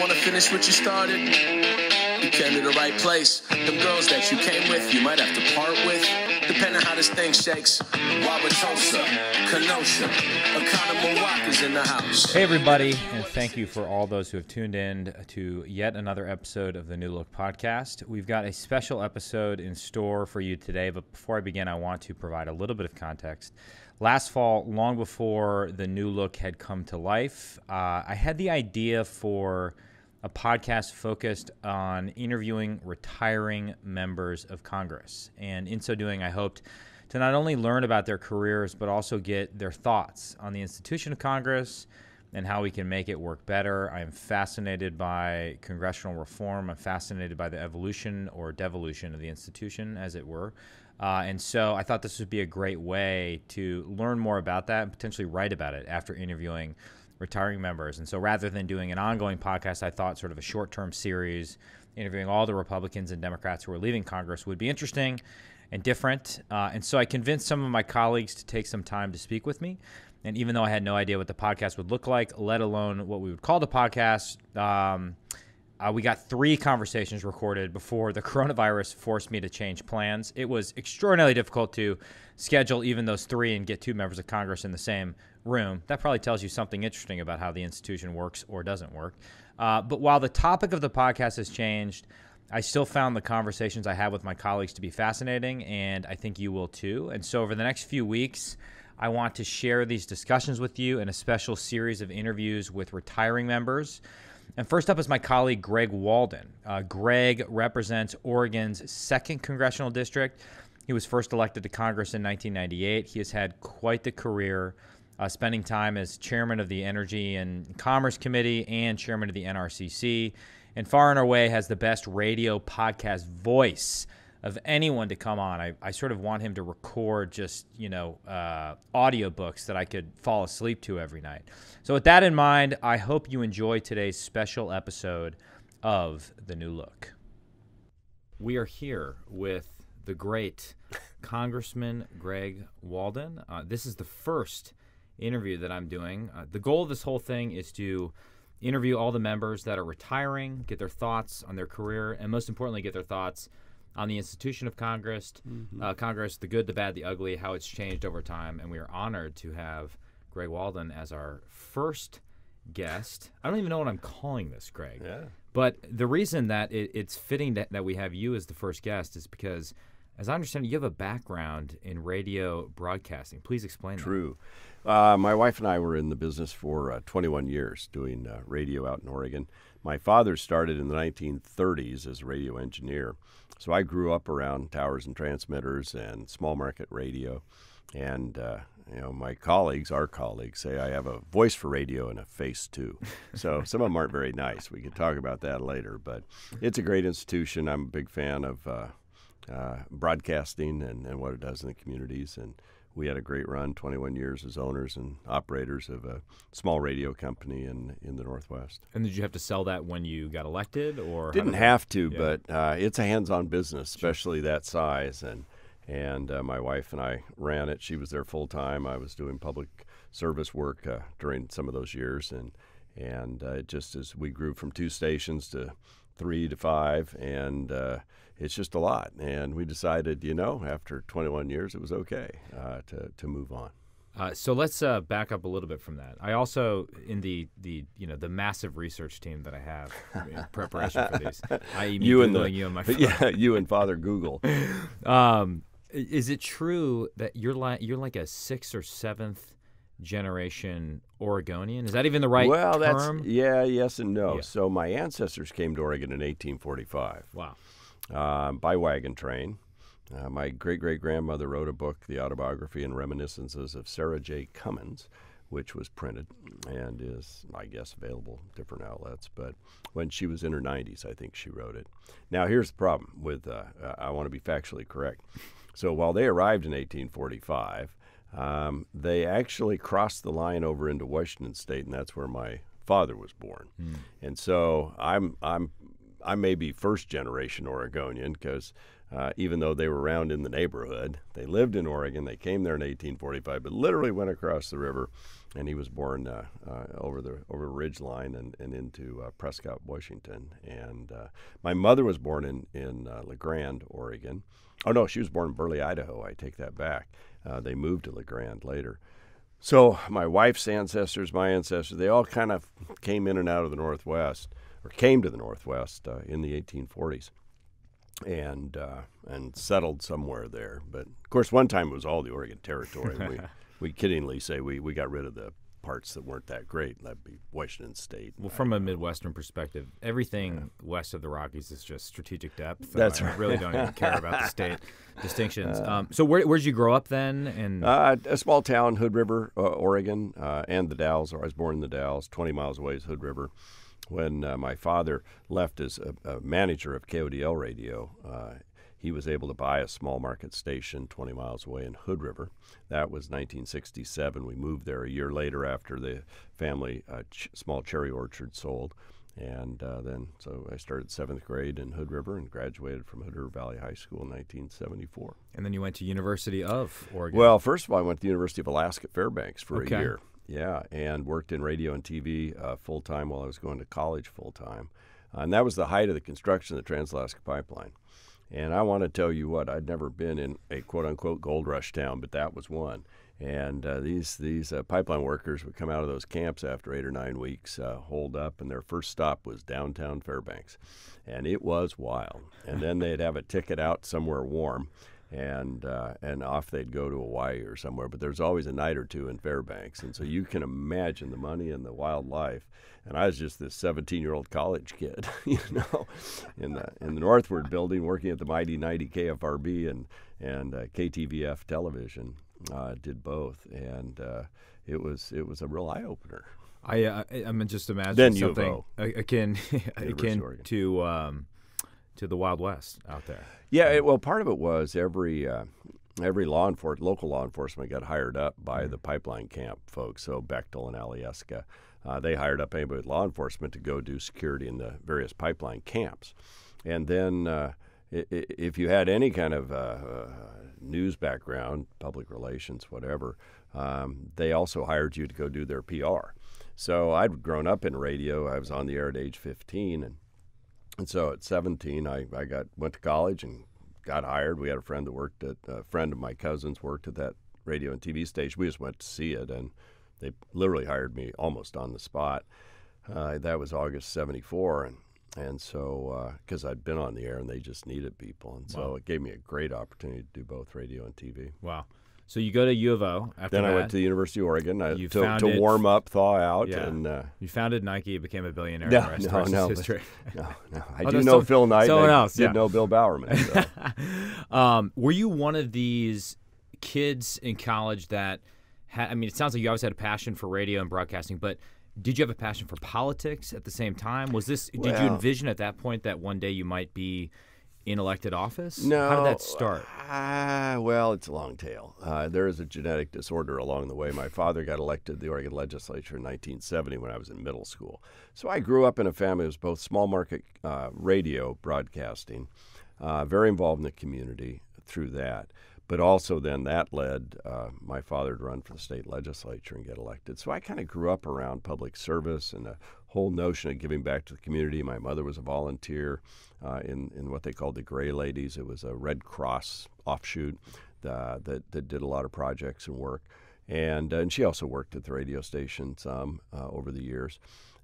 want to finish what you started? You came to the right place. Them girls that you came with, you might have to part with. Depending on how this thing shakes. Wauwatosa, Kenosha, Oconomowoc in the house. Hey, everybody, and thank you for all those who have tuned in to yet another episode of the New Look Podcast. We've got a special episode in store for you today, but before I begin, I want to provide a little bit of context. Last fall, long before the New Look had come to life, I had the idea for a podcast focused on interviewing retiring members of Congress. And in so doing, I hoped to not only learn about their careers, but also get their thoughts on the institution of Congress and how we can make it work better. I'm fascinated by congressional reform. I'm fascinated by the evolution or devolution of the institution, as it were. And so I thought this would be a great way to learn more about that and potentially write about it after interviewing retiring members. And so rather than doing an ongoing podcast, I thought sort of a short-term series interviewing all the Republicans and Democrats who are leaving Congress would be interesting and different. And so I convinced some of my colleagues to take some time to speak with me. And even though I had no idea what the podcast would look like, let alone what we would call the podcast, we got three conversations recorded before the coronavirus forced me to change plans. It was extraordinarily difficult to schedule even those three and get two members of Congress in the same room. That probably tells you something interesting about how the institution works or doesn't work. But while the topic of the podcast has changed, I still found the conversations I had with my colleagues to be fascinating, and I think you will too. And so over the next few weeks, I want to share these discussions with you in a special series of interviews with retiring members. And first up is my colleague, Greg Walden. Greg represents Oregon's Second Congressional District. He was first elected to Congress in 1998. He has had quite the career, spending time as chairman of the Energy and Commerce Committee and chairman of the NRCC. And far and away has the best radio podcast voice of anyone to come on. I sort of want him to record just, audiobooks that I could fall asleep to every night. So with that in mind, I hope you enjoy today's special episode of The New Look. We are here with the great Congressman Greg Walden. This is the first interview that I'm doing. The goal of this whole thing is to interview all the members that are retiring, get their thoughts on their career, and most importantly, get their thoughts on the institution of Congress, Congress, the good, the bad, the ugly, how it's changed over time. And we are honored to have Greg Walden as our first guest. I don't even know what I'm calling this, Greg. Yeah. But the reason that it's fitting that we have you as the first guest is because, as I understand it, you have a background in radio broadcasting. Please explain that. True. My wife and I were in the business for 21 years doing radio out in Oregon. My father started in the 1930s as a radio engineer. So I grew up around towers and transmitters and small market radio, and my colleagues, our colleagues, say I have a voice for radio and a face too. So some of them aren't very nice. We can talk about that later, but it's a great institution. I'm a big fan of broadcasting and what it does in the communities, and we had a great run, 21 years as owners and operators of a small radio company in the Northwest. And did you have to sell that when you got elected? Or didn't have to, yeah. But it's a hands-on business, especially that size. And my wife and I ran it. She was there full-time. I was doing public service work during some of those years. And just as we grew from two stations to 3 to 5, and it's just a lot. And we decided, after 21 years, it was okay to move on. So let's back up a little bit from that. I also, in the massive research team that I have in preparation for these, you and Father Google. Is it true that you're like a 6th or 7th generation Oregonian? Is that even the right term? Yes and no. Yeah. So my ancestors came to Oregon in 1845. Wow. By wagon train. My great-great-grandmother wrote a book, The Autobiography and Reminiscences of Sarah J. Cummins, which was printed and is, I guess, available at different outlets. But when she was in her 90s, I think she wrote it. Now, here's the problem with, I want to be factually correct. So while they arrived in 1845, they actually crossed the line over into Washington State, and that's where my father was born. Mm. And so I may be first generation Oregonian because even though they were around in the neighborhood. They lived in Oregon. They came there in 1845, but literally went across the river, and he was born over the ridge line and into Prescott, Washington. And my mother was born in La Grande, Oregon. Oh, no, she was born in Burley, Idaho. I take that back. They moved to La Grande later. So my wife's ancestors, my ancestors, they all kind of came in and out of the Northwest, or came to the Northwest in the 1840s and settled somewhere there. But, of course, one time it was all the Oregon Territory. We kiddingly say we got rid of the parts that weren't that great. That'd be Washington State. Well, from a Midwestern perspective, everything west of the Rockies is just strategic depth. So that's right. I really don't even care about the state distinctions. So where'd you grow up then? And a small town, Hood River, Oregon, and the Dalles. I was born in the Dalles, 20 miles away is Hood River. When my father left as a manager of KODL Radio, he was able to buy a small market station 20 miles away in Hood River. That was 1967. We moved there a year later after the family small cherry orchard sold. And then, so I started seventh grade in Hood River and graduated from Hood River Valley High School in 1974. And then you went to University of Oregon. Well, first of all, I went to the University of Alaska Fairbanks for a year. Yeah, and worked in radio and TV full-time while I was going to college full-time. And that was the height of the construction of the Trans-Alaska Pipeline. And I want to tell you what, I'd never been in a quote-unquote gold rush town, but that was one. And these pipeline workers would come out of those camps after 8 or 9 weeks, holed up, and their first stop was downtown Fairbanks. And it was wild. And then they'd have a ticket out somewhere warm, and off they'd go to Hawaii or somewhere. But there's always a night or two in Fairbanks. And so you can imagine the money and the wildlife. And I was just this 17-year-old college kid, you know, in the Northward building working at the mighty Nike KFRB and KTVF television. Did both, and it was a real eye opener. I'm just imagining something akin to the Wild West out there. Yeah, well, part of it was every local law enforcement got hired up by the pipeline camp folks. So Bechtel and Alyeska, they hired up anybody with law enforcement to go do security in the various pipeline camps. And then if you had any kind of news background, public relations, whatever, they also hired you to go do their PR. So I'd grown up in radio. I was on the air at age 15, and so at 17 I went to college and got hired. We had a friend of my cousin's worked at that radio and TV station. We just went to see it, and they literally hired me almost on the spot. That was August 74, and so, because I'd been on the air and they just needed people. And so it gave me a great opportunity to do both radio and TV. Wow. So you go to U of O after that. Then I went to the University of Oregon to warm up, thaw out. Yeah. And you founded Nike, became a billionaire. No, in the rest of his history. No. I do know Phil Knight. Someone else. I did know Bill Bowerman. So. Were you one of these kids in college that had, I mean, it sounds like you always had a passion for radio and broadcasting, but did you have a passion for politics at the same time? Did you envision at that point that one day you might be in elected office? No. How did that start? Well, it's a long tale. There is a genetic disorder along the way. My father got elected to the Oregon legislature in 1970 when I was in middle school. So I grew up in a family that was both small market radio broadcasting, very involved in the community through that. But also then that led my father to run for the state legislature and get elected. So I kind of grew up around public service and a whole notion of giving back to the community. My mother was a volunteer in what they called the Gray Ladies. It was a Red Cross offshoot that did a lot of projects and work. And she also worked at the radio station some over the years.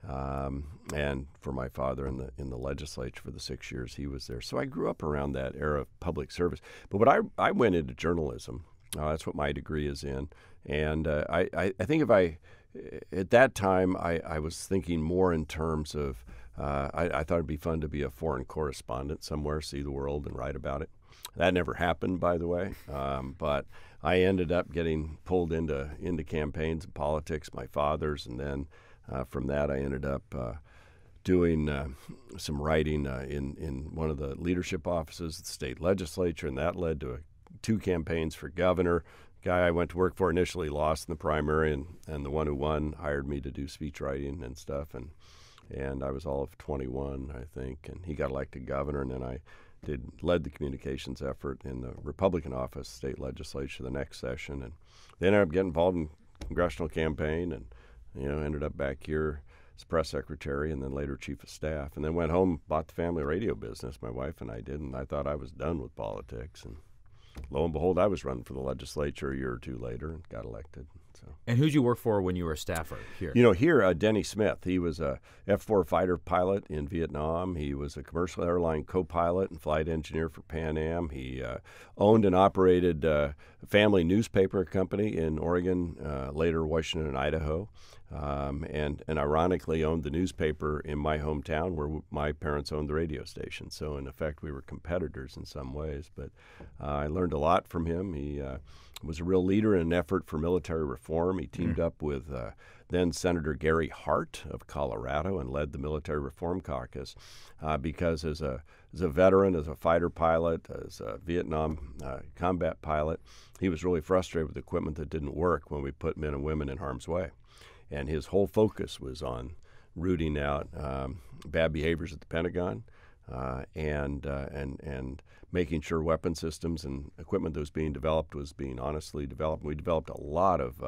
And for my father in the legislature for the 6 years he was there. So I grew up around that era of public service. But what I went into journalism. That's what my degree is in. And I think at that time, I was thinking more in terms of, I thought it'd be fun to be a foreign correspondent somewhere, see the world and write about it. That never happened, by the way. But I ended up getting pulled into campaigns and politics, my father's, and then from that, I ended up doing some writing in one of the leadership offices of the state legislature, and that led to two campaigns for governor. The guy I went to work for initially lost in the primary, and the one who won hired me to do speech writing and stuff, and I was all of 21, I think, and he got elected governor, and then I led the communications effort in the Republican office, state legislature, the next session, and they ended up getting involved in congressional campaign, and ended up back here as press secretary, and then later chief of staff, and then went home, bought the family radio business. My wife and I did, and I thought I was done with politics, and lo and behold, I was running for the legislature a year or two later and got elected. So. And who'd you work for when you were a staffer here? Denny Smith. He was a F-4 fighter pilot in Vietnam. He was a commercial airline co-pilot and flight engineer for Pan Am. He owned and operated a family newspaper company in Oregon, later Washington and Idaho, and ironically owned the newspaper in my hometown where my parents owned the radio station. So in effect, we were competitors in some ways, but I learned a lot from him. He was a real leader in an effort for military reform. He teamed up with then Senator Gary Hart of Colorado and led the Military Reform Caucus because as a veteran, as a fighter pilot, as a Vietnam combat pilot, he was really frustrated with equipment that didn't work when we put men and women in harm's way. And his whole focus was on rooting out bad behaviors at the Pentagon, and making sure weapon systems and equipment that was being developed was being honestly developed. We developed a lot of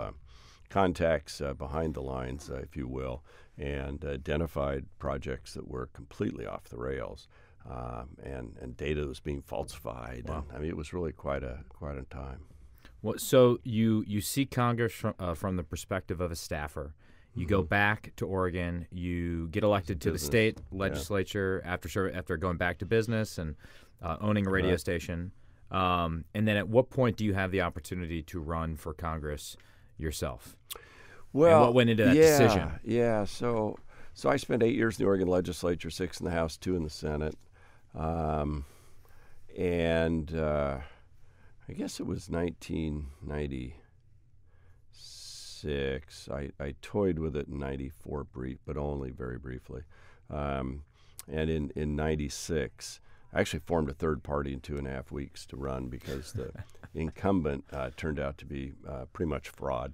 contacts behind the lines, if you will, and identified projects that were completely off the rails, and data that was being falsified. Wow. And, it was really quite a time. Well, so you see Congress from the perspective of a staffer. You go back to Oregon, you get elected to the state legislature after going back to business and owning a radio station. And then at what point do you have the opportunity to run for Congress yourself? Well, and what went into that decision? So I spent 8 years in the Oregon legislature, 6 in the House, 2 in the Senate. I guess it was 1996. I toyed with it in 94 brief, but only very briefly. And in 96, I actually formed a third party in 2.5 weeks to run because the incumbent turned out to be pretty much fraud,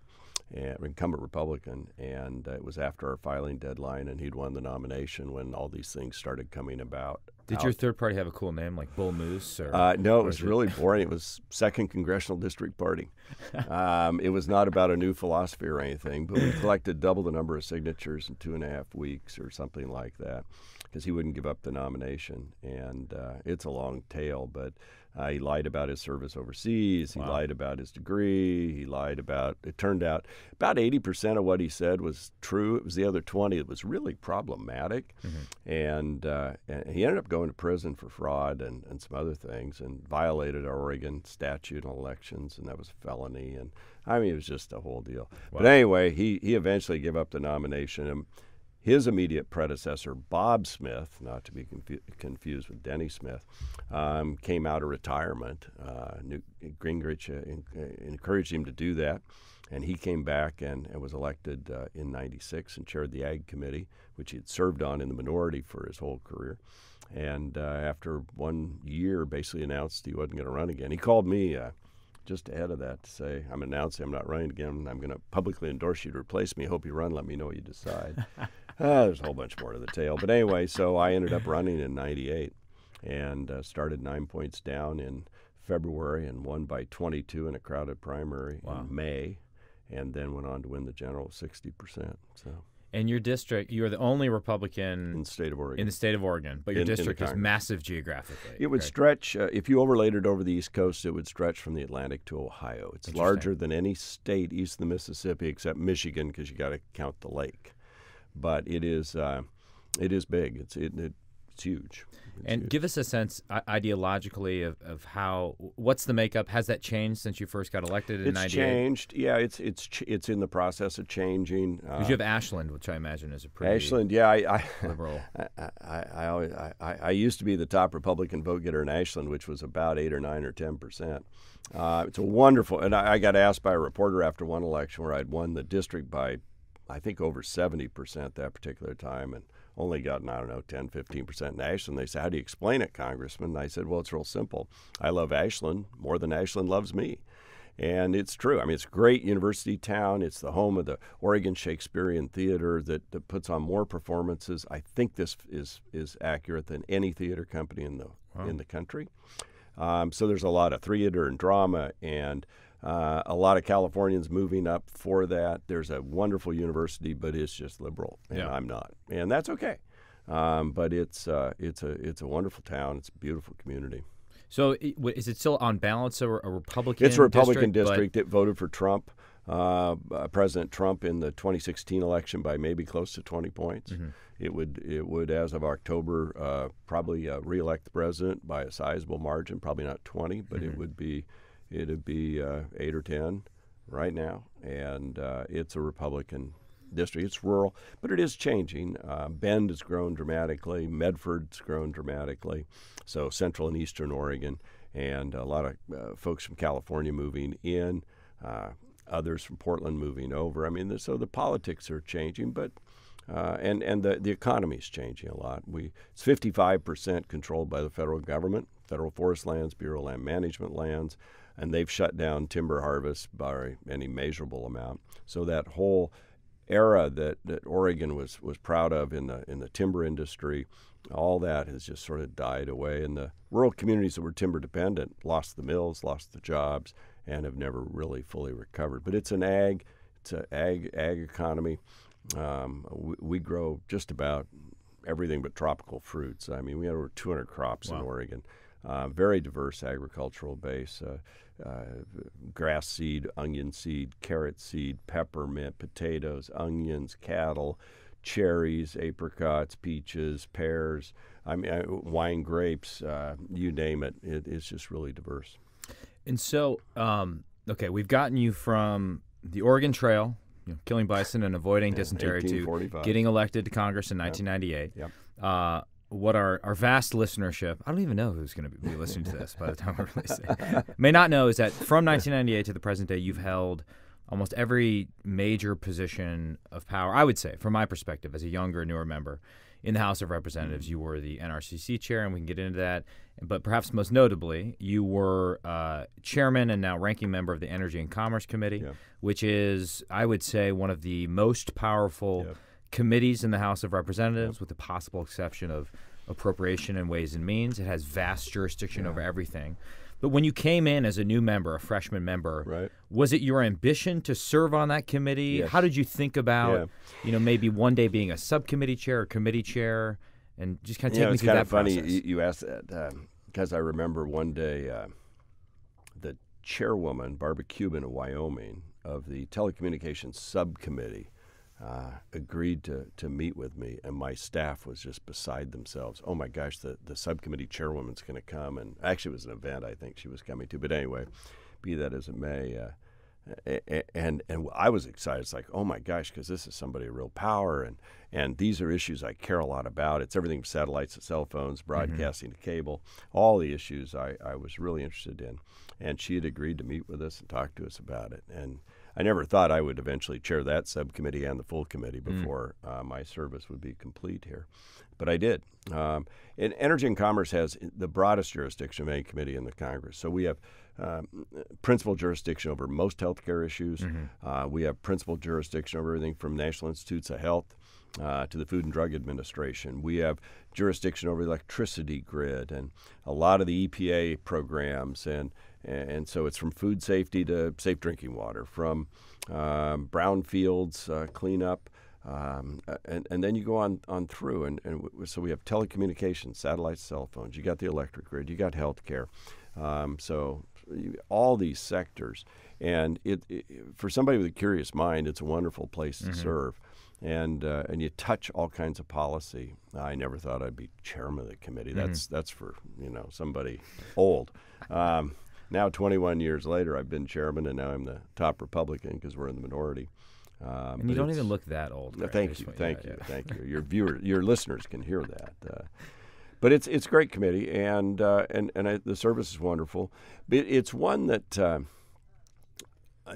incumbent Republican. And it was after our filing deadline, and he'd won the nomination when all these things started coming about. Did your third party have a cool name like Bull Moose? Or no, it was really boring. It was Second Congressional District Party. It was not about a new philosophy or anything, but we collected double the number of signatures in 2.5 weeks or something like that because he wouldn't give up the nomination. And it's a long tale, but he lied about his service overseas. Wow. He lied about his degree. He lied about, it turned out, about 80% of what he said was true. It was the other 20 that was really problematic. Mm-hmm. And he ended up going to prison for fraud and some other things, and violated our Oregon statute on elections, and that was a felony. And it was just a whole deal. Wow. But anyway, he eventually gave up the nomination. And his immediate predecessor, Bob Smith, not to be confused with Denny Smith, came out of retirement. Gingrich encouraged him to do that, and he came back and was elected in 96 and chaired the Ag Committee, which he had served on in the minority for his whole career. And after 1 year, basically announced he wasn't going to run again. He called me just ahead of that to say, I'm announcing I'm not running again. I'm going to publicly endorse you to replace me. Hope you run. Let me know what you decide. There's a whole bunch more to the tale. But anyway, so I ended up running in 98 and started 9 points down in February and won by 22 in a crowded primary in May, and then went on to win the general 60%. So. And your district, you are the only Republican in the state of Oregon. But your district is massive geographically. It would stretch, if you overlaid it over the East Coast, it would stretch from the Atlantic to Ohio. It's larger than any state east of the Mississippi except Michigan, because you got to count the lake. But it is big. It's huge. Give us a sense ideologically of how, what's the makeup? Has that changed since you first got elected in 98? It's changed. Yeah, it's in the process of changing. Because you have Ashland, which I imagine is a pretty liberal. I used to be the top Republican vote getter in Ashland, which was about 8 or 9 or 10%. It's a wonderful, and I got asked by a reporter after one election where I'd won the district by, I think, over 70% that particular time, and only gotten, 10, 15% in Ashland. They said, how do you explain it, Congressman? And I said, well, it's real simple. I love Ashland more than Ashland loves me. And it's true. I mean, it's a great university town. It's the home of the Oregon Shakespearean Theater that puts on more performances. I think this is accurate than any theater company in the country. So there's a lot of theater and drama, and a lot of Californians moving up for that. There's a wonderful university, but it's just liberal, and I'm not, and that's okay. But it's a wonderful town. It's a beautiful community. So is it still on balance a Republican? It's a Republican district. It voted for Trump, President Trump, in the 2016 election by maybe close to 20 points. Mm-hmm. It would as of October probably reelect the president by a sizable margin. Probably not 20, but mm-hmm. it'd be 8 or 10 right now. And it's a Republican district. It's rural, but it is changing. Bend has grown dramatically. Medford's grown dramatically. So central and eastern Oregon, and a lot of folks from California moving in, others from Portland moving over. I mean, so the politics are changing, but and the economy is changing a lot. It's 55% controlled by the federal government, federal forest lands, Bureau of Land Management lands, and they've shut down timber harvest by any measurable amount. So that whole era that Oregon was proud of in the timber industry, all that has just sort of died away, and the rural communities that were timber dependent lost the mills, lost the jobs, and have never really fully recovered. But it's an ag economy. We grow just about everything but tropical fruits. I mean, we had over 200 crops in Oregon. Very diverse agricultural base, grass seed, onion seed, carrot seed, peppermint, potatoes, onions, cattle, cherries, apricots, peaches, pears, I mean, wine, grapes, you name it. It's just really diverse. And so, okay, we've gotten you from the Oregon Trail, killing bison and avoiding dysentery, to getting elected to Congress in 1998. Yep. What our vast listenership, I don't even know who's going to be listening to this by the time we release it, may not know, is that from 1998 to the present day, you've held almost every major position of power, I would say, from my perspective, as a younger, newer member. In the House of Representatives, you were the NRCC chair, and we can get into that. But perhaps most notably, you were chairman and now ranking member of the Energy and Commerce Committee, which is, I would say, one of the most powerful committees in the House of Representatives, with the possible exception of Appropriation and Ways and Means. It has vast jurisdiction over everything. But when you came in as a new member, a freshman member, was it your ambition to serve on that committee? Yes. How did you think about, maybe one day being a subcommittee chair or committee chair, and just kind of take me through that process? It's kind of funny you asked that, because I remember one day the chairwoman, Barbara Cuban of Wyoming, of the telecommunications subcommittee, agreed to meet with me, and my staff was just beside themselves. Oh my gosh, the subcommittee chairwoman's going to come, and actually it was an event I think she was coming to, but anyway, be that as it may, and I was excited. It's like, oh my gosh, because this is somebody of real power, and these are issues I care a lot about. It's everything from satellites to cell phones, broadcasting to cable, all the issues I was really interested in, and she had agreed to meet with us and talk to us about it, and I never thought I would eventually chair that subcommittee and the full committee before my service would be complete here. But I did. And Energy and Commerce has the broadest jurisdiction of any committee in the Congress. So we have principal jurisdiction over most healthcare issues. We have principal jurisdiction over everything from National Institutes of Health to the Food and Drug Administration. We have jurisdiction over the electricity grid and a lot of the EPA programs, and so it's from food safety to safe drinking water, from brownfields cleanup, and then you go on through. And so we have telecommunications, satellites, cell phones. You got the electric grid. You got healthcare. So all these sectors, and it for somebody with a curious mind, it's a wonderful place to serve. And you touch all kinds of policy. I never thought I'd be chairman of the committee. That's for somebody old. Now 21 years later, I've been chairman, and now I'm the top Republican because we're in the minority. And you don't even look that old. Right? Thank you. Your listeners can hear that. But it's a great committee, and the service is wonderful. But it's one that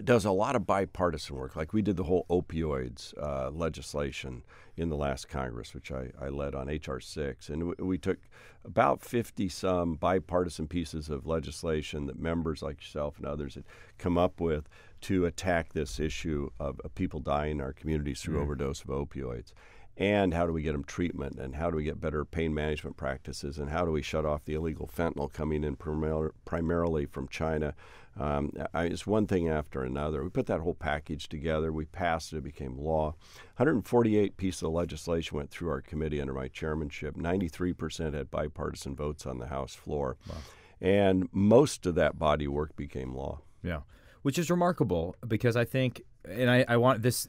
does a lot of bipartisan work. Like we did the whole opioids legislation in the last Congress, which I led on H.R. 6. And we took about 50-some bipartisan pieces of legislation that members like yourself and others had come up with to attack this issue of people dying in our communities through overdose of opioids. And how do we get them treatment, and how do we get better pain management practices, and how do we shut off the illegal fentanyl coming in primarily from China? It's one thing after another. We put that whole package together. We passed it. It became law. 148 pieces of legislation went through our committee under my chairmanship. 93% had bipartisan votes on the House floor. Wow. And most of that body work became law. Yeah, which is remarkable, because I think And I want these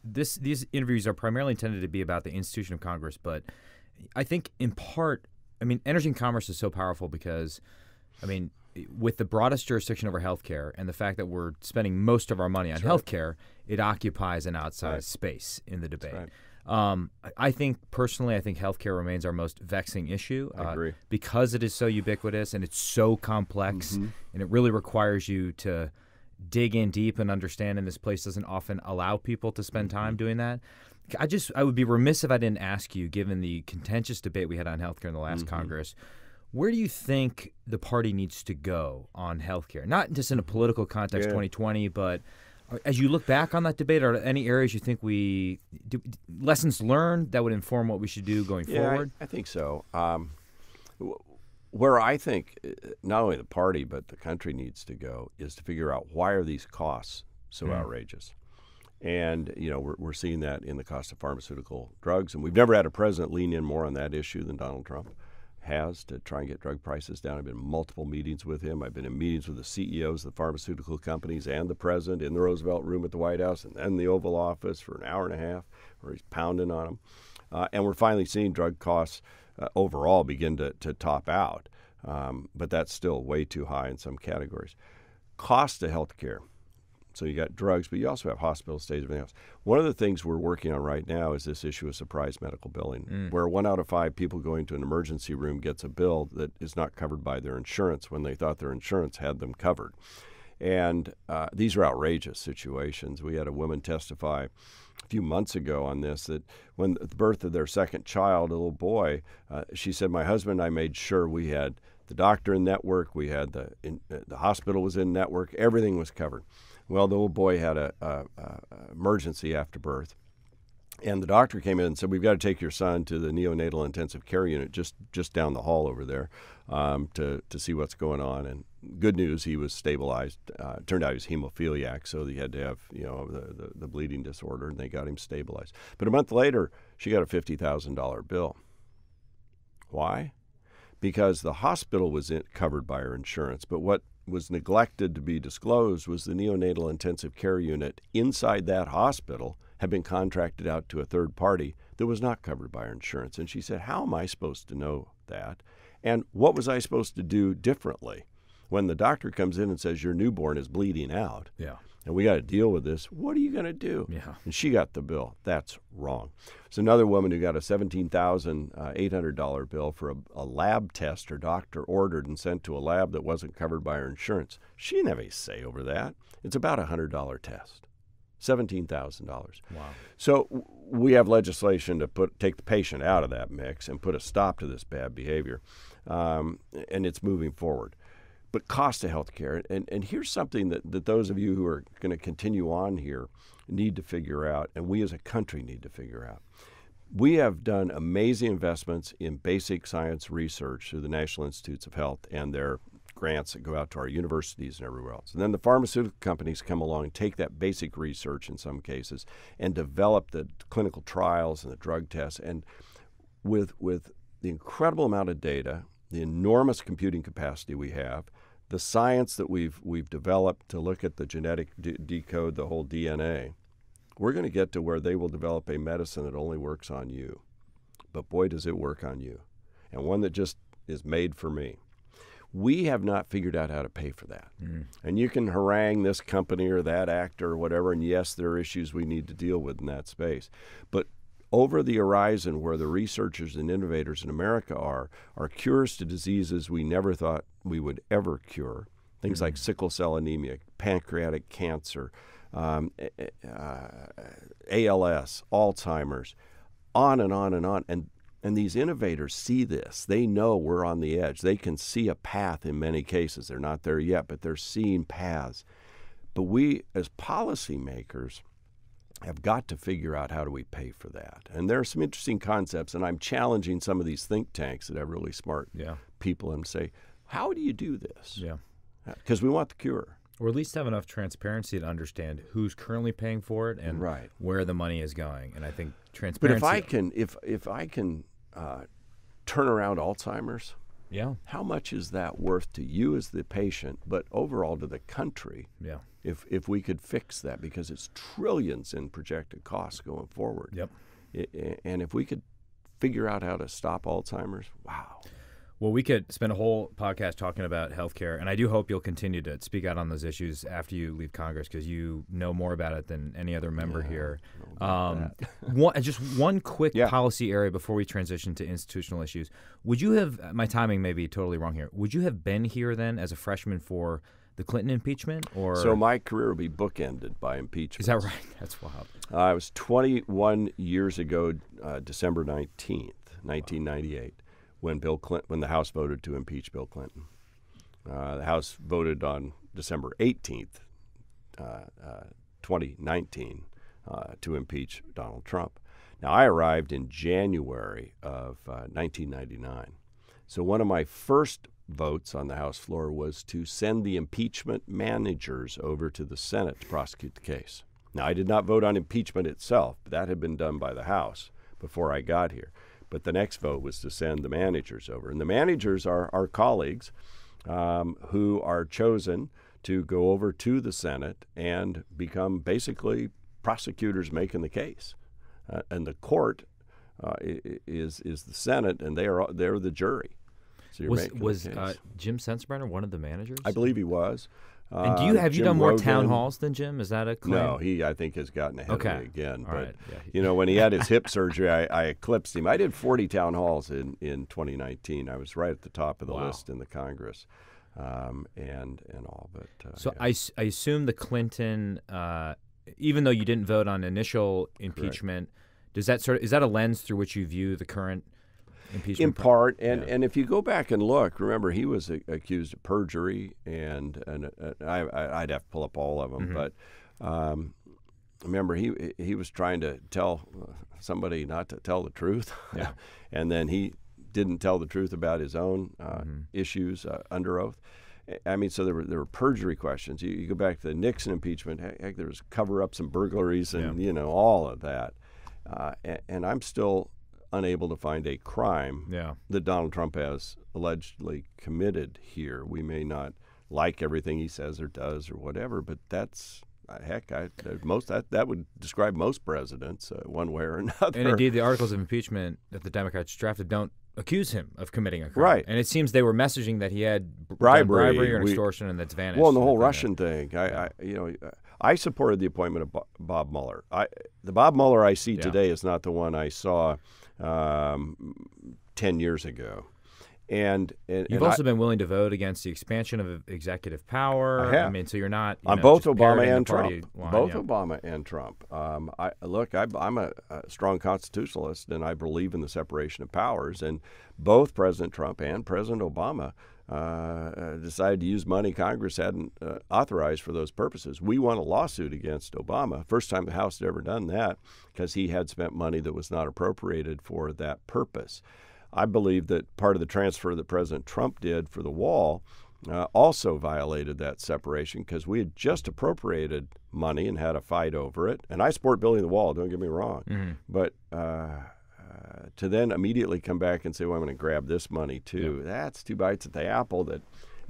interviews are primarily intended to be about the institution of Congress, but I think in part, I mean, energy and commerce is so powerful because, I mean, with the broadest jurisdiction over healthcare and the fact that we're spending most of our money on healthcare, it occupies an outsized space in the debate. I think personally, I think healthcare remains our most vexing issue. I agree. Because it is so ubiquitous and it's so complex, and it really requires you to dig in deep and understand, and this place doesn't often allow people to spend time doing that. I would be remiss if I didn't ask you, given the contentious debate we had on healthcare in the last Congress, where do you think the party needs to go on healthcare? Not just in a political context, 2020, but as you look back on that debate, are there any areas you think we lessons learned that would inform what we should do going forward? I think so. Where I think not only the party but the country needs to go is to figure out why are these costs so outrageous. And, you know, we're seeing that in the cost of pharmaceutical drugs. And we've never had a president lean in more on that issue than Donald Trump has to try and get drug prices down. I've been in multiple meetings with him. I've been in meetings with the CEOs of the pharmaceutical companies and the president in the Roosevelt Room at the White House and then the Oval Office for an hour and a half where he's pounding on them. And we're finally seeing drug costs overall begin to top out, but that's still way too high in some categories. Cost to health care. So you got drugs, but you also have hospital stays and everything else. One of the things we're working on right now is this issue of surprise medical billing, where 1 out of 5 people going to an emergency room gets a bill that is not covered by their insurance when they thought their insurance had them covered. And these are outrageous situations. We had a woman testify a few months ago on this, that when at the birth of their second child, a little boy, she said, my husband and I made sure we had the doctor in network, we had the hospital was in network, everything was covered. Well, the little boy had a emergency after birth. And the doctor came in and said, we've got to take your son to the neonatal intensive care unit just down the hall over there to see what's going on. And good news, he was stabilized. Turned out he was hemophiliac, so he had to have the bleeding disorder, and they got him stabilized. But a month later, she got a $50,000 bill. Why? Because the hospital was covered by her insurance, but what was neglected to be disclosed was the neonatal intensive care unit inside that hospital had been contracted out to a third party that was not covered by our insurance. And she said, how am I supposed to know that? And what was I supposed to do differently? When the doctor comes in and says, your newborn is bleeding out, and we got to deal with this, what are you going to do? And she got the bill. That's wrong. It's another woman who got a $17,800 bill for a lab test her doctor ordered and sent to a lab that wasn't covered by her insurance. She didn't have any say over that. It's about a $100 test. $17,000. Wow. So we have legislation to take the patient out of that mix and put a stop to this bad behavior, and it's moving forward. But cost of health care, and here's something that those of you who are going to continue on here need to figure out, and we as a country need to figure out. We have done amazing investments in basic science research through the National Institutes of Health and their grants that go out to our universities and everywhere else. And then the pharmaceutical companies come along and take that basic research in some cases and develop the clinical trials and the drug tests. And with the incredible amount of data, the enormous computing capacity we have, the science that we've developed to look at the genetic decode, the whole DNA, we're going to get to where they will develop a medicine that only works on you. But boy, does it work on you. And one that just is made for me. We have not figured out how to pay for that. And you can harangue this company or that actor or whatever, and yes, there are issues we need to deal with in that space. But over the horizon where the researchers and innovators in America are cures to diseases we never thought we would ever cure. Things like sickle cell anemia, pancreatic cancer, ALS, Alzheimer's, on and on and on. And these innovators see this. They know we're on the edge. They can see a path in many cases. They're not there yet, but they're seeing paths. But we, as policymakers, have got to figure out how do we pay for that. And there are some interesting concepts, and I'm challenging some of these think tanks that have really smart people and say, how do you do this? Yeah, because we want the cure. Or at least have enough transparency to understand who's currently paying for it and where the money is going. And I think transparency. But if I can, if I can turn around Alzheimer's, how much is that worth to you as the patient, but overall to the country? Yeah. If we could fix that, because it's trillions in projected costs going forward. Yep. And if we could figure out how to stop Alzheimer's, wow. Well, we could spend a whole podcast talking about healthcare, and I do hope you'll continue to speak out on those issues after you leave Congress, because you know more about it than any other member here. Just one quick policy area before we transition to institutional issues. Would you have, my timing may be totally wrong here, would you have been here then as a freshman for the Clinton impeachment? Or so my career will be bookended by impeachment. Is that right? That's wild. I was 21 years ago, December 19th, 1998. Wow. When Bill Clinton, when the House voted to impeach Bill Clinton, the House voted on December 18th, 2019, to impeach Donald Trump. Now, I arrived in January of 1999, so one of my first votes on the House floor was to send the impeachment managers over to the Senate to prosecute the case. Now, I did not vote on impeachment itself; but that had been done by the House before I got here. But the next vote was to send the managers over. And the managers are our colleagues who are chosen to go over to the Senate and become basically prosecutors making the case. And the court is the Senate, and they're the jury. So you're was Jim Sensenbrenner one of the managers? I believe he was. And do you have Jim done more Rogan town halls than Jim? Is that a claim? No, he I think has gotten ahead of me again. All right. You know, when he had his hip surgery, I eclipsed him. I did 40 town halls in 2019. I was right at the top of the list in the Congress, and all. But so I assume the Clinton, even though you didn't vote on initial impeachment, does that sort of, is that a lens through which you view the current? In part, and if you go back and look, remember he was accused of perjury, and I'd have to pull up all of them, but remember he was trying to tell somebody not to tell the truth, and then he didn't tell the truth about his own issues under oath. I mean, so there were perjury questions. You go back to the Nixon impeachment, heck, there was cover-ups and burglaries and you know all of that, and I'm still unable to find a crime that Donald Trump has allegedly committed here. We may not like everything he says or does or whatever, but that's that would describe most presidents one way or another. And indeed, the articles of impeachment that the Democrats drafted don't accuse him of committing a crime. Right. And it seems they were messaging that he had bribery or extortion, and that's vanished. Well, and the whole Russian thing. I supported the appointment of Bob Mueller. The Bob Mueller I see today is not the one I saw 10 years ago. And you've also been willing to vote against the expansion of executive power. I have. I mean, so you're not on both Obama and Trump. Both Obama and Trump. I'm a strong constitutionalist, and I believe in the separation of powers. And both President Trump and President Obama decided to use money Congress hadn't authorized for those purposes. We won a lawsuit against Obama, first time the House had ever done that, because he had spent money that was not appropriated for that purpose. I believe that part of the transfer that President Trump did for the wall also violated that separation, because we had just appropriated money and had a fight over it. And I support building the wall, don't get me wrong. Mm-hmm. But to then immediately come back and say, well, I'm going to grab this money too. Yeah. That's two bites at the apple.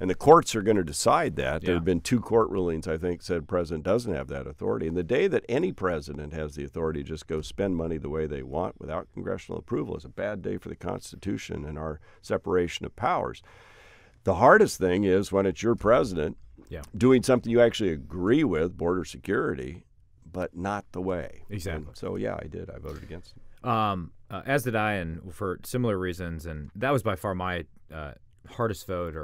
And the courts are going to decide that. There have been two court rulings, I think, said the president doesn't have that authority. And the day that any president has the authority to just go spend money the way they want without congressional approval is a bad day for the Constitution and our separation of powers. The hardest thing is when it's your president doing something you actually agree with, border security, but not the way. Exactly. And so, I did. I voted against him. As did I, and for similar reasons, and that was by far my hardest vote.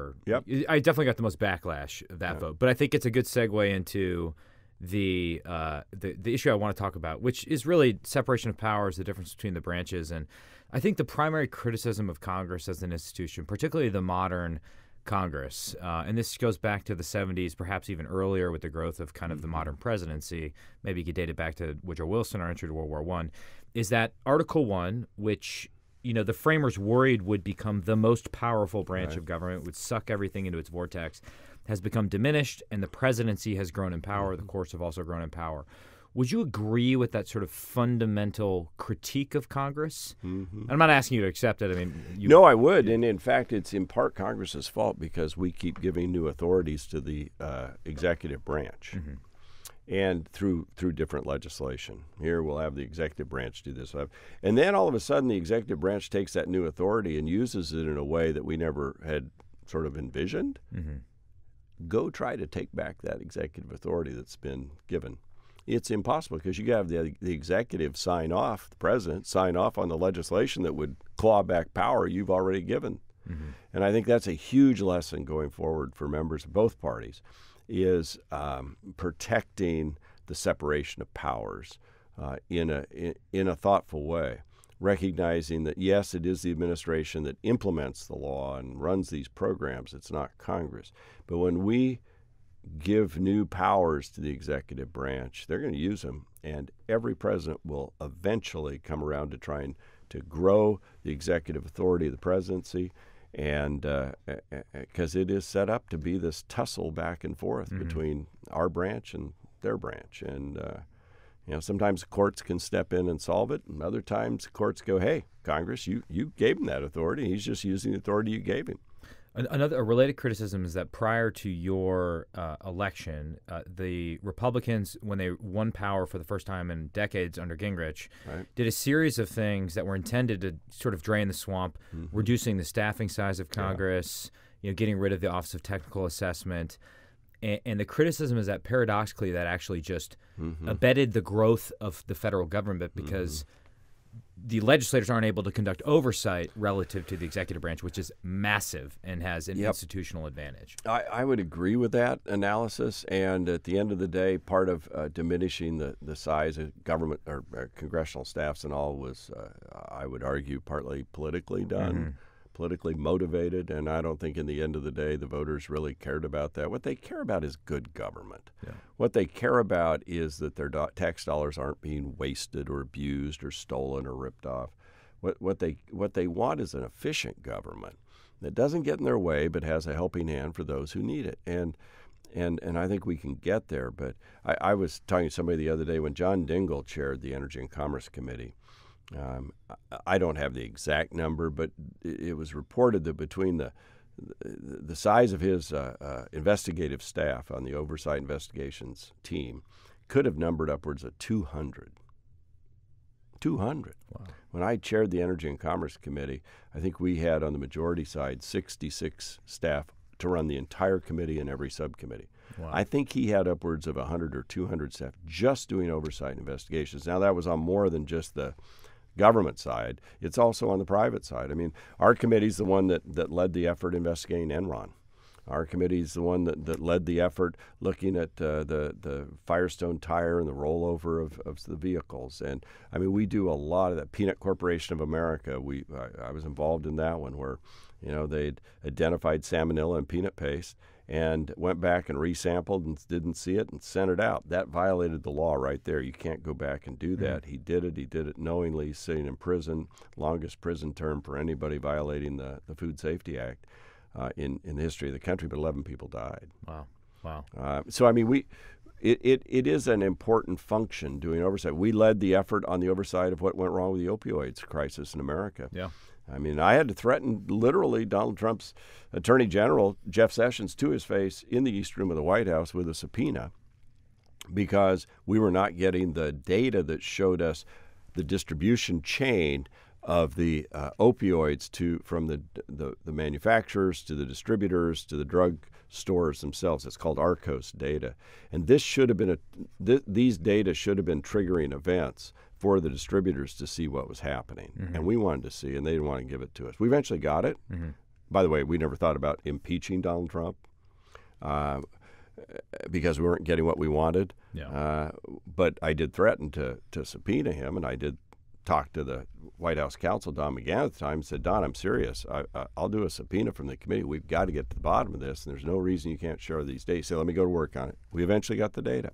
I definitely got the most backlash of that vote, but I think it's a good segue into the issue I want to talk about, which is really separation of powers, the difference between the branches. And I think the primary criticism of Congress as an institution, particularly the modern Congress, and this goes back to the 70s, perhaps even earlier with the growth of kind of the modern presidency, maybe you could date it back to Woodrow Wilson, our entry to World War I, is that Article I, which, you know, the framers worried would become the most powerful branch of government, would suck everything into its vortex, has become diminished, and the presidency has grown in power. The courts have also grown in power. Would you agree with that sort of fundamental critique of Congress? I'm not asking you to accept it. I mean, you— No, I would. And in fact, it's in part Congress's fault because we keep giving new authorities to the executive branch and through different legislation. Here we'll have the executive branch do this. And then all of a sudden the executive branch takes that new authority and uses it in a way that we never had sort of envisioned. Go try to take back that executive authority that's been given. It's impossible because you have the executive sign off, the president sign off on the legislation that would claw back power you've already given. And I think that's a huge lesson going forward for members of both parties, is protecting the separation of powers in a thoughtful way, recognizing that, yes, it is the administration that implements the law and runs these programs. It's not Congress. But when we give new powers to the executive branch, they're going to use them, and every president will eventually come around to trying to grow the executive authority of the presidency, and because it is set up to be this tussle back and forth between our branch and their branch. And you know, sometimes courts can step in and solve it, and other times courts go, hey, Congress, you gave him that authority, he's just using the authority you gave him. Another related criticism is that prior to your election, the Republicans, when they won power for the first time in decades under Gingrich, did a series of things that were intended to sort of drain the swamp, reducing the staffing size of Congress, you know, getting rid of the Office of Technical Assessment. And the criticism is that paradoxically that actually just abetted the growth of the federal government because— the legislators aren't able to conduct oversight relative to the executive branch, which is massive and has an institutional advantage. I would agree with that analysis. And at the end of the day, part of diminishing the size of government or congressional staffs and all was, I would argue, partly politically done, politically motivated. And I don't think in the end of the day the voters really cared about that. What they care about is good government. What they care about is that their tax dollars aren't being wasted or abused or stolen or ripped off. What they want is an efficient government that doesn't get in their way but has a helping hand for those who need it. And I think we can get there. But I was talking to somebody the other day when John Dingell chaired the Energy and Commerce Committee. I don't have the exact number, but it was reported that between the size of his investigative staff on the oversight investigations team could have numbered upwards of 200. 200. Wow. When I chaired the Energy and Commerce Committee, I think we had on the majority side 66 staff to run the entire committee and every subcommittee. Wow. I think he had upwards of 100 or 200 staff just doing oversight investigations. Now, that was on more than just the government side. It's also on the private side. I mean, our committee's the one that led the effort investigating Enron. Our committee's the one that led the effort looking at the Firestone tire and the rollover of the vehicles. And, I mean, we do a lot of that. Peanut Corporation of America, I was involved in that one where, you know, they'd identified salmonella in peanut paste and went back and resampled and didn't see it and sent it out. That violated the law right there. You can't go back and do that. He did it knowingly, sitting in prison, longest prison term for anybody violating the Food Safety Act in the history of the country, but 11 people died. Wow. So, I mean, it is an important function doing oversight. We led the effort on the oversight of what went wrong with the opioids crisis in America. Yeah. I mean, I had to threaten literally Donald Trump's Attorney General, Jeff Sessions, to his face in the East Room of the White House with a subpoena because we were not getting the data that showed us the distribution chain of the opioids from the manufacturers to the distributors to the drug stores themselves. It's called ARCOS data. And this should have been these data should have been triggering events for the distributors to see what was happening. And we wanted to see, and they didn't want to give it to us. We eventually got it. By the way, we never thought about impeaching Donald Trump. because we weren't getting what we wanted. Yeah. But I did threaten to subpoena him, and I did talk to the White House counsel, Don McGahn, at the time, and said, Don, I'm serious. I'll do a subpoena from the committee. We've got to get to the bottom of this, and there's no reason you can't share these data. He said, let me go to work on it. We eventually got the data.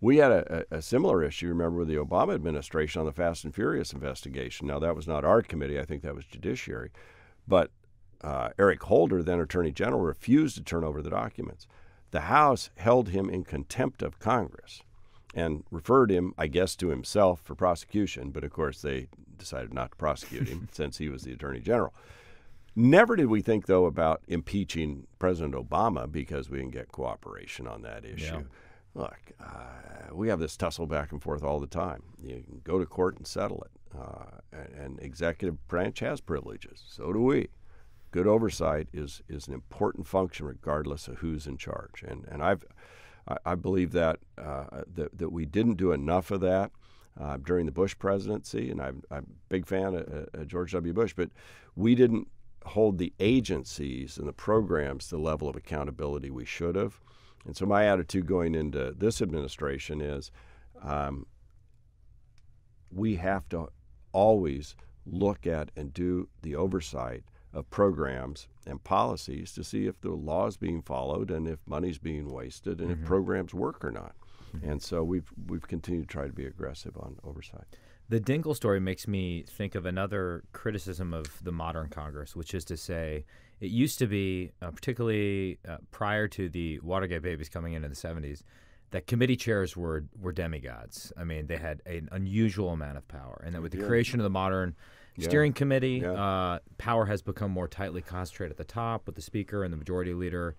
We had a similar issue, remember, with the Obama administration on the Fast and Furious investigation. Now, that was not our committee. I think that was Judiciary. But Eric Holder, then Attorney General, refused to turn over the documents. The House held him in contempt of Congress and referred him, I guess, to himself for prosecution. But, of course, they decided not to prosecute him since he was the Attorney General. Never did we think, though, about impeaching President Obama because we didn't get cooperation on that issue. Yeah. Look, we have this tussle back and forth all the time. You can go to court and settle it. And executive branch has privileges. So do we. Good oversight is an important function regardless of who's in charge. And I believe that, that we didn't do enough of that during the Bush presidency. And I'm a big fan of George W. Bush. But we didn't hold the agencies and the programs to the level of accountability we should have. And so my attitude going into this administration is we have to always look at and do the oversight of programs and policies to see if the law is being followed and if money's being wasted and if programs work or not. And so we've continued to try to be aggressive on oversight. The Dingell story makes me think of another criticism of the modern Congress, which is to say it used to be, particularly prior to the Watergate babies coming in the 70s, that committee chairs were demigods. I mean, they had an unusual amount of power. And that with the creation of the modern steering committee, power has become more tightly concentrated at the top with the Speaker and the Majority Leader.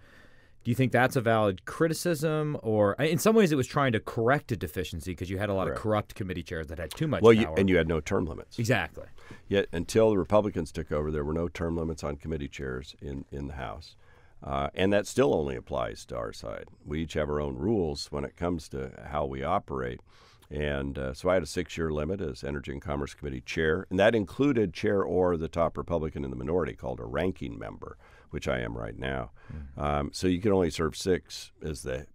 Do you think that's a valid criticism? Or in some ways it was trying to correct a deficiency because you had a lot of corrupt committee chairs that had too much power. And you had no term limits. Exactly. Yet until the Republicans took over, there were no term limits on committee chairs in the House. And that still only applies to our side. We each have our own rules when it comes to how we operate. And so I had a 6-year limit as Energy and Commerce Committee chair. And that included chair or the top Republican in the minority called a ranking member, which I am right now. So you can only serve 6 as the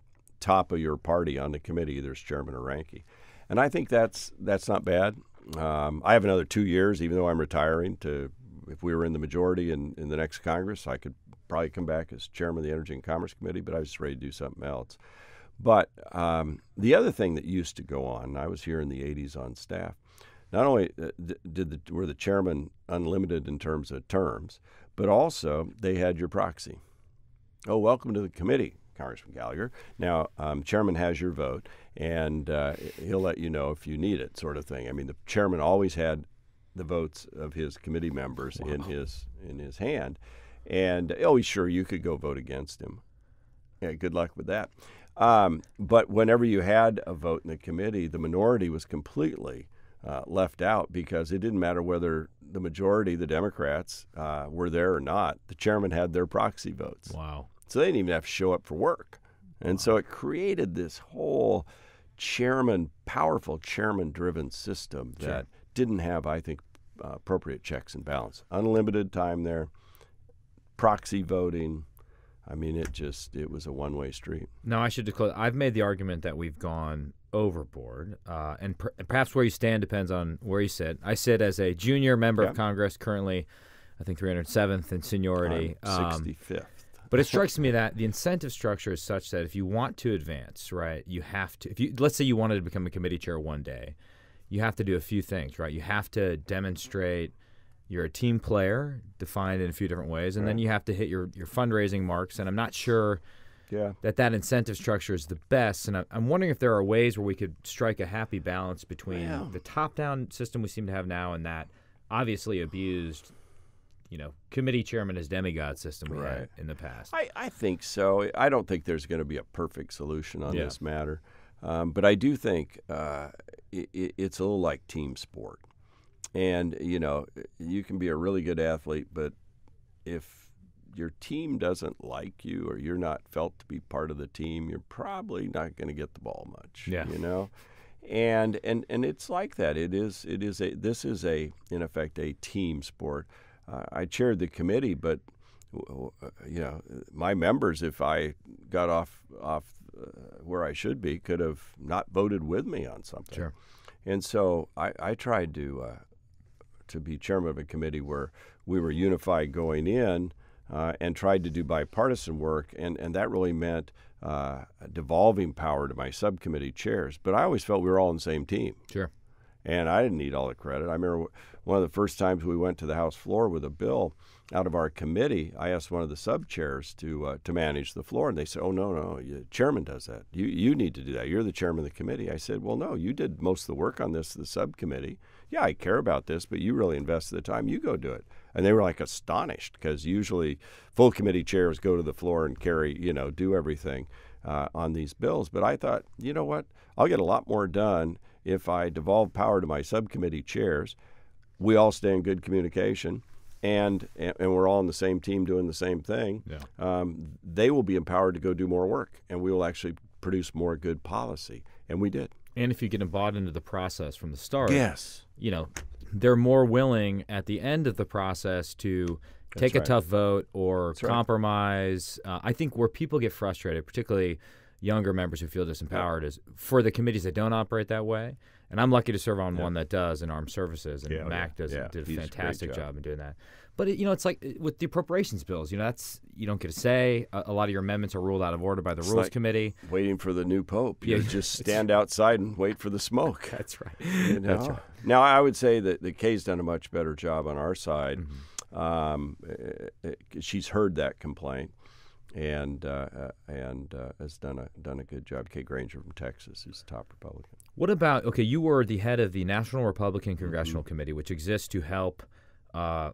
top of your party on the committee, either as chairman or ranking. And I think that's not bad. I have another 2 years, even though I'm retiring, to if we were in the majority in the next Congress, I could probably come back as chairman of the Energy and Commerce Committee, but I was ready to do something else. But the other thing that used to go on, I was here in the 80s on staff, not only were the chairmen unlimited in terms of terms, but also they had your proxy. Oh, welcome to the committee, Congressman Gallagher. Now, chairman has your vote, and he'll let you know if you need it, sort of thing. I mean, the chairman always had the votes of his committee members in his hand. And, oh, sure, you could go vote against him. Yeah, good luck with that. But whenever you had a vote in the committee, the minority was completely left out because it didn't matter whether the majority, the Democrats, were there or not. The chairman had their proxy votes. Wow. So they didn't even have to show up for work. And so it created this whole chairman, powerful chairman-driven system that didn't have, I think, appropriate checks and balance. Unlimited time there, proxy voting. I mean, it was a one-way street. Now, I should declare, I've made the argument that we've gone overboard, and perhaps where you stand depends on where you sit. I sit as a junior member of Congress, currently, I think, 307th in seniority. I'm 65th. But it strikes me that the incentive structure is such that if you want to advance, right, you have to, let's say you wanted to become a committee chair one day, you have to do a few things, right? You have to demonstrate you're a team player, defined in a few different ways, and then you have to hit your fundraising marks. And I'm not sure that incentive structure is the best. And I'm wondering if there are ways where we could strike a happy balance between the top-down system we seem to have now and that obviously abused, committee chairman as demigod system we had in the past. I think so. I don't think there's going to be a perfect solution on this matter. But I do think it's a little like team sport. And, you can be a really good athlete, but if your team doesn't like you or you're not felt to be part of the team, you're probably not going to get the ball much, And it's like that. This is in effect, a team sport. I chaired the committee, but you know, my members, if I got off where I should be, could have not voted with me on something. Sure. And so I tried to be chairman of a committee where we were unified going in, and tried to do bipartisan work, and that really meant devolving power to my subcommittee chairs. But I always felt we were all on the same team. Sure. And I didn't need all the credit. I remember one of the first times we went to the House floor with a bill out of our committee, I asked one of the sub-chairs to manage the floor, and they said, oh, no, the chairman does that. You need to do that. You're the chairman of the committee. I said, well, no, you did most of the work on this, the subcommittee. Yeah, I care about this, but you really invested the time. You go do it. And they were, like, astonished, because usually full committee chairs go to the floor and carry, you know, do everything on these bills. But I thought, you know what, I'll get a lot more done if I devolve power to my subcommittee chairs. We all stay in good communication, and we're all on the same team doing the same thing. Yeah. They will be empowered to go do more work, and we will actually produce more good policy. And we did. And if you get involved into the process from the start, yes, you know, they're more willing at the end of the process to take a tough vote or compromise. I think where people get frustrated, particularly younger members who feel disempowered, is for the committees that don't operate that way. And I'm lucky to serve on one that does in Armed Services, and Mac did a fantastic job in doing that. But, you know, it's like with the appropriations bills, you know, that's, you don't get a say. A lot of your amendments are ruled out of order by the Rules Committee. Waiting for the new pope. You just stand outside and wait for the smoke. That's right. You know? That's right. Now, I would say that the Kay's done a much better job on our side. Mm-hmm. She's heard that complaint. And has done a good job. Kay Granger from Texas is the top Republican. What about, okay, you were the head of the National Republican Congressional Committee, which exists to help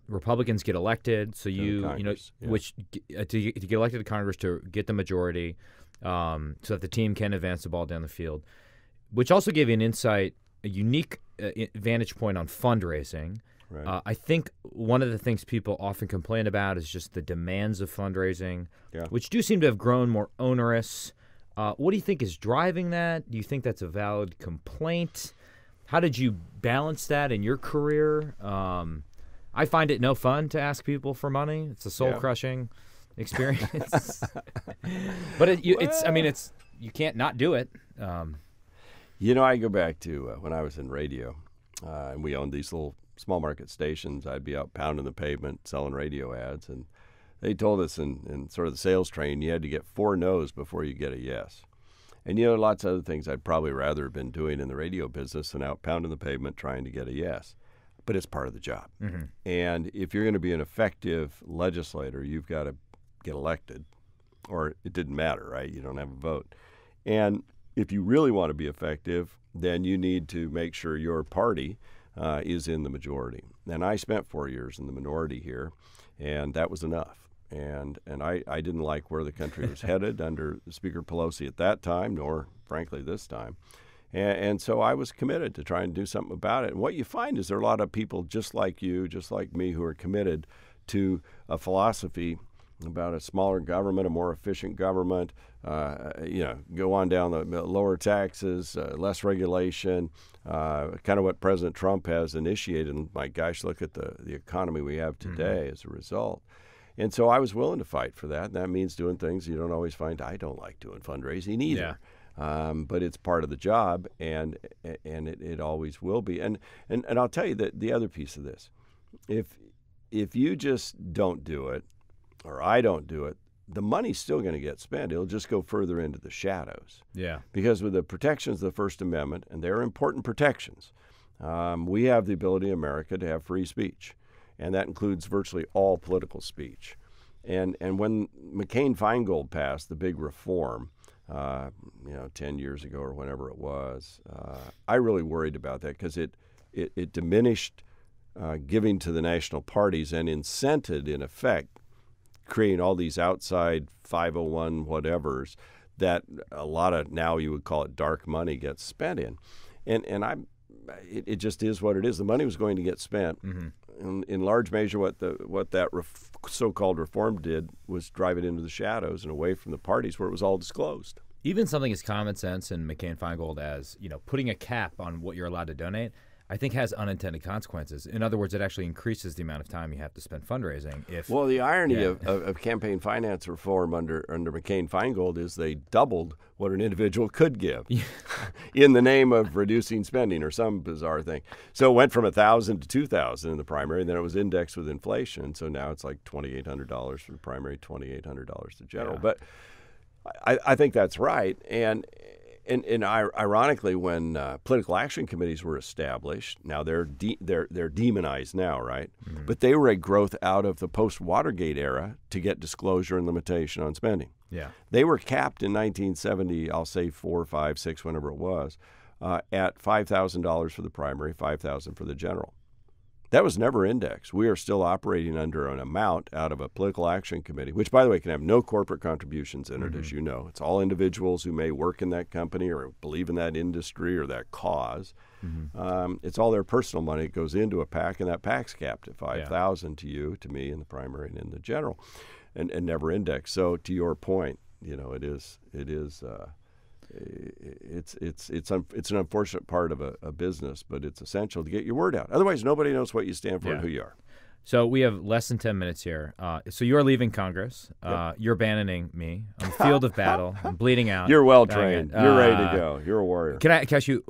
Republicans get elected. So to get elected to Congress, to get the majority, so that the team can advance the ball down the field, which also gave you an insight, a unique vantage point on fundraising. Right. I think one of the things people often complain about is just the demands of fundraising, which do seem to have grown more onerous. What do you think is driving that? Do you think that's a valid complaint? How did you balance that in your career? I find it no fun to ask people for money. It's a soul-crushing experience. But it's you can't not do it. You know, I go back to when I was in radio, and we owned these little small market stations. I'd be out pounding the pavement selling radio ads, and they told us in sort of the sales train, you had to get 4 no's before you get a yes. And, you know, lots of other things I'd probably rather have been doing in the radio business than out pounding the pavement trying to get a yes. But it's part of the job. Mm-hmm. And if you're going to be an effective legislator, you've got to get elected, or it didn't matter, right? You don't have a vote. And if you really want to be effective, then you need to make sure your party is in the majority. And I spent 4 years in the minority here, and that was enough. And I didn't like where the country was headed under Speaker Pelosi at that time, nor frankly this time. And so I was committed to trying to do something about it. And what you find is there are a lot of people just like you, just like me, who are committed to a philosophy about a smaller government, a more efficient government, you know, go on down the lower taxes, less regulation, kind of what President Trump has initiated. And my gosh, look at the economy we have today as a result. And so I was willing to fight for that. And that means doing things you don't always find. I don't like doing fundraising either. Yeah. But it's part of the job, and it always will be. And I'll tell you that the other piece of this, if you just don't do it, or I don't do it, the money's still going to get spent. It'll just go further into the shadows. Yeah. Because with the protections of the First Amendment, and they're important protections, we have the ability in America to have free speech, and that includes virtually all political speech. And when McCain-Feingold passed the big reform, 10 years ago or whenever it was, I really worried about that, because it diminished giving to the national parties and incented, in effect, creating all these outside 501 whatevers that a lot of, now you would call it dark money, gets spent in. And it just is what it is. The money was going to get spent. Mm-hmm. In large measure, what that so-called reform did was drive it into the shadows and away from the parties where it was all disclosed. Even something as common sense in McCain-Feingold as, you know, putting a cap on what you're allowed to donate, I think has unintended consequences. In other words, it actually increases the amount of time you have to spend fundraising. If well, the irony of campaign finance reform under McCain-Feingold is they doubled what an individual could give in the name of reducing spending or some bizarre thing. So it went from $1,000 to $2,000 in the primary, and then it was indexed with inflation. So now it's like $2,800 for the primary, $2,800 to general. Yeah. But I think that's right. And ironically, when political action committees were established, now they're demonized now, right? Mm-hmm. But they were a growth out of the post-Watergate era to get disclosure and limitation on spending. Yeah, they were capped in 1970. I'll say 4, 5, 6, whenever it was, at $5,000 for the primary, $5,000 for the general. That was never indexed. We are still operating under an amount out of a political action committee, which, by the way, can have no corporate contributions in it, as you know. It's all individuals who may work in that company or believe in that industry or that cause. It's all their personal money. It goes into a PAC, and that PAC's capped at $5,000 to you, to me, in the primary and in the general, and never indexed. So, to your point, you know, it's an unfortunate part of a business, but it's essential to get your word out. Otherwise, nobody knows what you stand for and who you are. So we have less than 10 minutes here. So you're leaving Congress. You're abandoning me. I'm field of battle. I'm bleeding out. You're well trained. You're ready to go. You're a warrior. Can I catch you?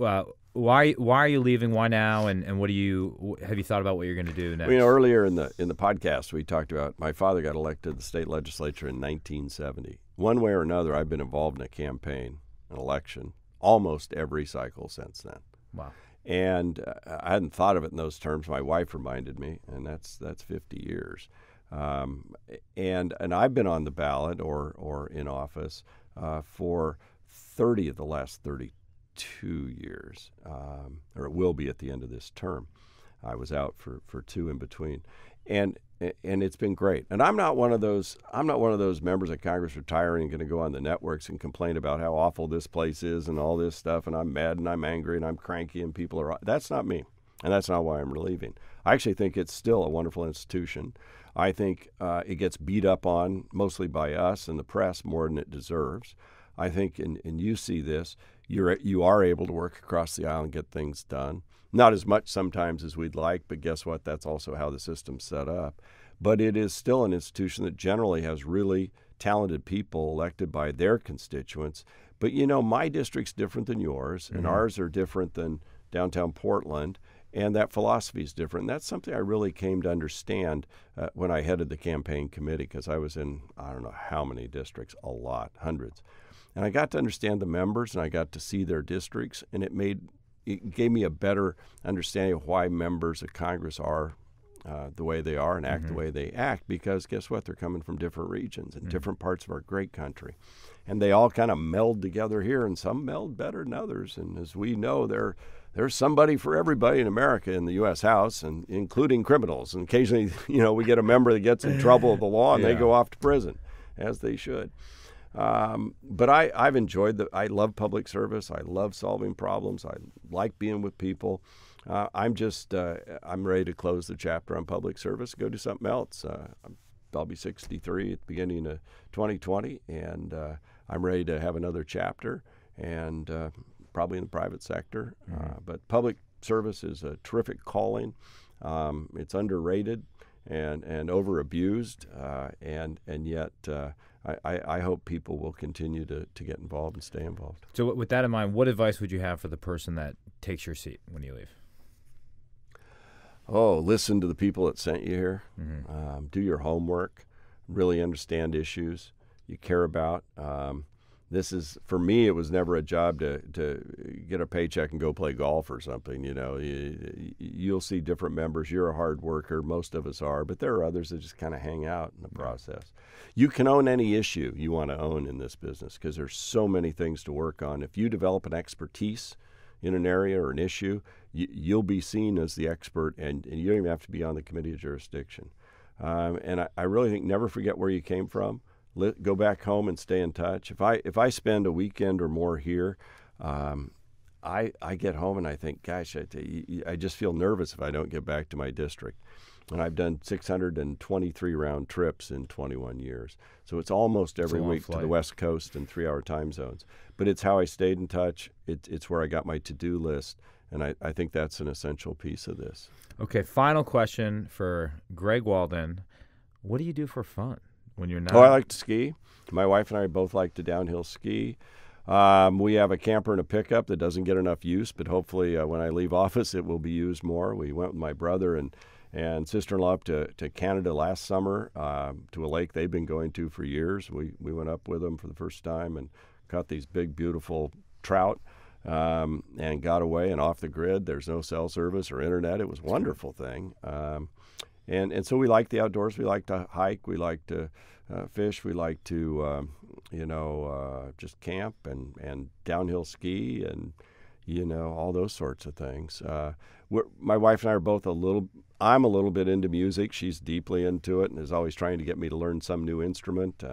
Why are you leaving? Why now? And what do you have you thought about what you're going to do next? You know, earlier in the podcast we talked about my father got elected to the state legislature in 1970. One way or another, I've been involved in a campaign, an election, almost every cycle since then. Wow. And I hadn't thought of it in those terms. My wife reminded me, and that's 50 years. And I've been on the ballot or in office for 30 of the last 32 years, or it will be at the end of this term. I was out for 2 in between. And it's been great. And I'm not one of those members of Congress retiring and going to go on the networks and complain about how awful this place is and all this stuff. And I'm mad and I'm angry and I'm cranky and people are. That's not me, and that's not why I'm leaving. I actually think it's still a wonderful institution. I think it gets beat up on mostly by us and the press more than it deserves. I think, and you see this, you are able to work across the aisle and get things done. Not as much sometimes as we'd like, but guess what? That's also how the system's set up. But it is still an institution that generally has really talented people elected by their constituents. But, you know, my district's different than yours, and ours are different than downtown Portland, and that philosophy is different. And that's something I really came to understand when I headed the campaign committee, because I was in, I don't know how many districts, a lot, hundreds. And I got to understand the members, and I got to see their districts, and it gave me a better understanding of why members of Congress are the way they are and act the way they act, because guess what? They're coming from different regions and different parts of our great country. And they all kind of meld together here, and some meld better than others. And as we know, there's somebody for everybody in America in the U.S. House, and including criminals. And occasionally, you know, we get a member that gets in trouble with the law and they go off to prison, as they should. But I've enjoyed I love public service. I love solving problems. I like being with people. I'm ready to close the chapter on public service, go do something else. I'll be 63 at the beginning of 2020, and I'm ready to have another chapter, and probably in the private sector. But public service is a terrific calling. It's underrated and over-abused, and yet I hope people will continue to get involved and stay involved. So with that in mind, what advice would you have for the person that takes your seat when you leave? Oh, listen to the people that sent you here. Do your homework. Really understand issues you care about. This is, for me, it was never a job to get a paycheck and go play golf or something. You know, you'll see different members. You're a hard worker. Most of us are. But there are others that just kind of hang out in the process. You can own any issue you want to own in this business, because there's so many things to work on. If you develop an expertise in an area or an issue, you'll be seen as the expert, and you don't even have to be on the committee of jurisdiction. And I really think never forget where you came from. Go back home and stay in touch. If I spend a weekend or more here, I get home and I think, gosh, I just feel nervous if I don't get back to my district. And I've done 623 round trips in 21 years. So it's almost every week to the West Coast and 3-hour time zones. But it's how I stayed in touch. It's where I got my to-do list. And I think that's an essential piece of this. Okay, final question for Greg Walden. What do you do for fun when you're not? Oh, I like to ski. My wife and I both like to downhill ski. We have a camper and a pickup that doesn't get enough use, but hopefully when I leave office it will be used more. We went with my brother and sister-in-law up to Canada last summer to a lake they've been going to for years. We went up with them for the first time and caught these big, beautiful trout. And got away and off the grid. There's no cell service or internet. It was a wonderful thing. And so we like the outdoors. We like to hike. We like to fish. We like to, just camp and downhill ski and, all those sorts of things. My wife and I are both I'm a little bit into music. She's deeply into it and is always trying to get me to learn some new instrument.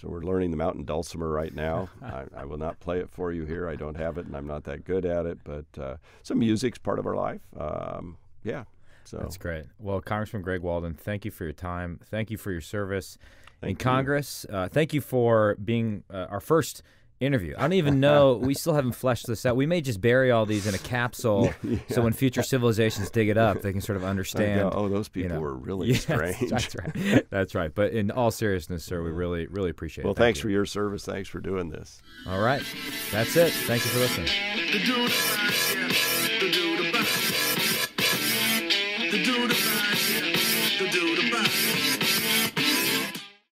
So we're learning the mountain dulcimer right now. I will not play it for you here. I don't have it, and I'm not that good at it. But some music's part of our life. So that's great. Well, Congressman Greg Walden, thank you for your time. Thank you for your service in Congress. Thank you for being our first interview. I don't even know. We still haven't fleshed this out. We may just bury all these in a capsule so when future civilizations dig it up, they can sort of understand. Oh, those people were really strange. That's right. That's right. But in all seriousness, sir, we really, really appreciate it. Well, thanks for your service. Thanks for doing this. All right. That's it. Thank you for listening. The do the